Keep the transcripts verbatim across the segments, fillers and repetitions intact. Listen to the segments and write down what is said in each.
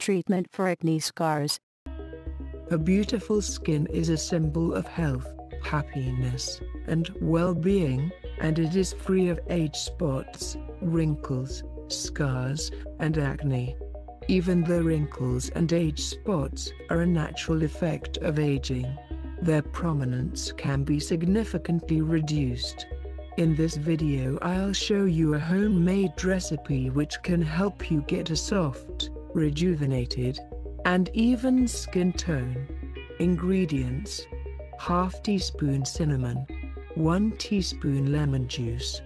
Treatment for acne scars. A beautiful skin is a symbol of health, happiness, and well-being, and it is free of age spots, wrinkles, scars, and acne. Even though wrinkles and age spots are a natural effect of aging, their prominence can be significantly reduced. In this video I'll show you a homemade recipe which can help you get a soft, rejuvenated, and even skin tone. Ingredients: half teaspoon cinnamon, one teaspoon lemon juice,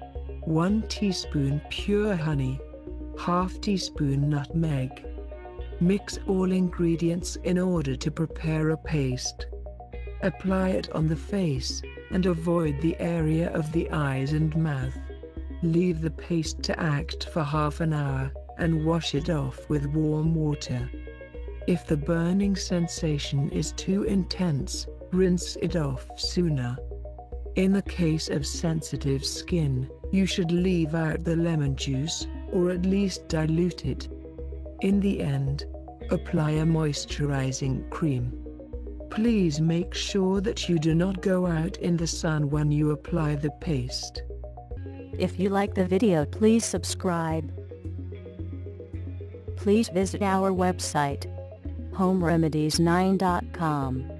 one teaspoon pure honey, half teaspoon nutmeg. Mix all ingredients in order to prepare a paste. Apply it on the face, and avoid the area of the eyes and mouth. Leave the paste to act for half an hour, and wash it off with warm water. If the burning sensation is too intense, rinse it off sooner. In the case of sensitive skin, you should leave out the lemon juice, or at least dilute it. In the end, apply a moisturizing cream. Please make sure that you do not go out in the sun when you apply the paste. If you like the video, please subscribe. Please visit our website, home remedies nine dot com.